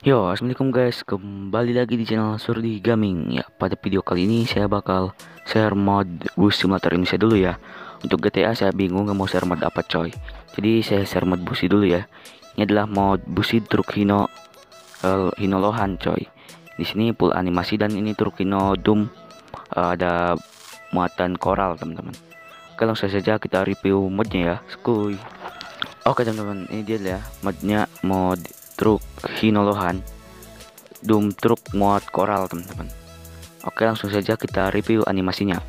Yo, assalamualaikum guys, kembali lagi di channel Surdi Gaming. Ya, pada video kali ini saya bakal share mod bus simulator Indonesia dulu ya. Untuk GTA saya bingung nggak mau share mod apa coy. Jadi saya share mod BUSSID dulu ya. Ini adalah mod BUSSID truk Hino Lohan coy. Di sini full animasi dan ini truk Hino Doom ada muatan koral teman-teman. Oke, langsung saja kita review modnya ya. Skuy. Oke teman-teman, ini dia ya modnya, mod truk Hino Lohan Doom truk muat koral teman-teman. Oke, langsung saja kita review animasinya.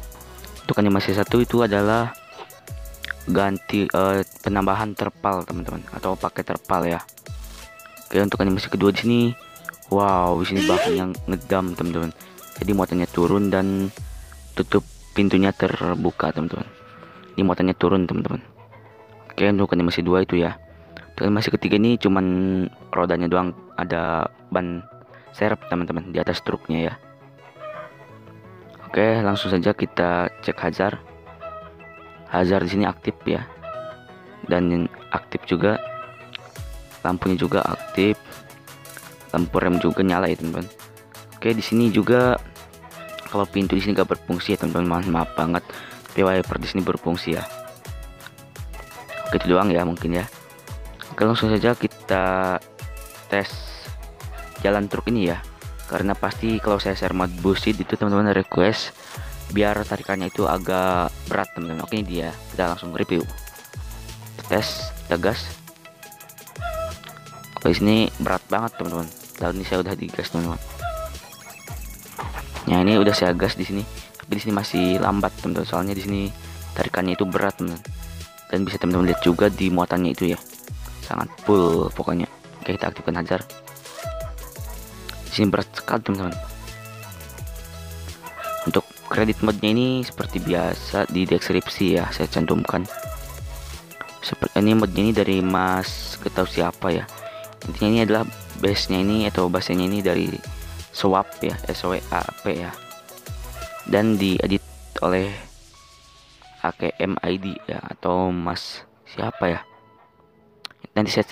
Untuk animasi satu itu adalah ganti penambahan terpal teman-teman, atau pakai terpal ya. Oke, untuk animasi kedua di sini, wow, di sini bahannya ngedam teman-teman. Jadi muatannya turun dan tutup pintunya terbuka teman-teman. Ini muatannya turun teman-teman. Oke, untuk animasi dua itu ya. Masih ketiga ini cuman rodanya doang, ada ban serep teman-teman di atas truknya ya. Oke, langsung saja kita cek hazard di sini aktif ya, dan aktif juga lampunya, juga aktif lampu rem juga nyala ya teman-teman. Oke, di sini juga kalau pintu di sini gak berfungsi ya teman-teman, maaf banget, wiper di sini berfungsi ya. Oke, itu doang ya mungkin ya. Oke, langsung saja kita tes jalan truk ini ya, karena pasti kalau saya share mod BUSSID itu teman-teman request biar tarikannya itu agak berat teman-teman. Oke, ini dia, kita langsung review, tes, gas. Oke, ini berat banget teman-teman, lalu ini saya udah digas teman-teman. Nah, ini udah saya gas di sini, tapi di sini masih lambat teman-teman, soalnya di sini tarikannya itu berat teman-teman, dan bisa teman-teman lihat juga di muatannya itu ya, sangat full pokoknya. Oke, kita aktifkan hazard. Di sini berat sekali teman-teman. Untuk kredit modnya ini seperti biasa di deskripsi ya, saya cantumkan. Seperti ini modnya ini dari Mas Ketau siapa ya. Intinya ini adalah base-nya ini, atau bahasanya ini dari Swap ya, SWAP ya. Dan diedit oleh Akm ya, atau Mas siapa ya. Nanti saya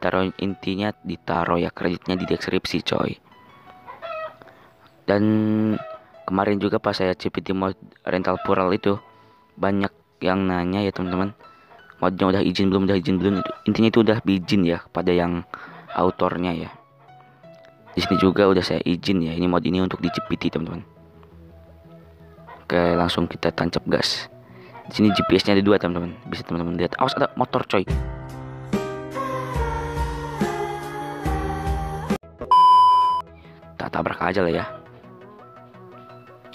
taruh intinya, ditaruh ya kreditnya di deskripsi coy. Dan kemarin juga pas saya Cvt mod rental plural itu banyak yang nanya ya teman-teman, modnya udah izin belum, intinya itu udah izin ya kepada yang autornya ya. Di sini juga udah saya izin ya, ini mod ini untuk di Cvt teman-teman. Oke, langsung kita tancap gas. Di sini GPS-nya ada dua teman-teman, bisa teman-teman lihat. Awas, ada motor coy. Tabrak aja lah ya,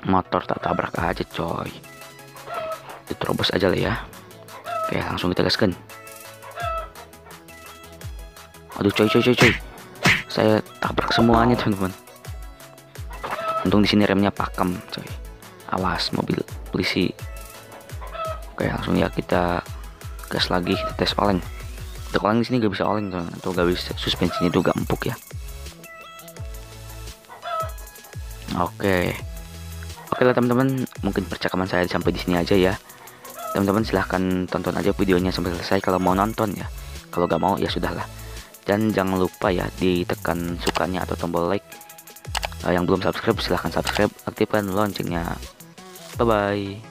motor tak tabrak aja coy, diterobos aja lah ya. Oke, langsung kita gaskan. Aduh coy, coy, saya tabrak semuanya teman-teman. Untung di sini remnya pakem coy, awas mobil polisi. Oke, langsung ya kita gas lagi, kita tes oleng. Untuk oleng di sini gak bisa oleng teman-teman, atau gak bisa, suspensinya itu gak empuk ya. Oke lah teman-teman, mungkin percakapan saya sampai di sini aja ya. Teman-teman silahkan tonton aja videonya sampai selesai kalau mau nonton ya. Kalau gak mau ya sudahlah. Dan jangan lupa ya ditekan sukanya atau tombol like. Yang belum subscribe silahkan subscribe, aktifkan loncengnya. Bye bye.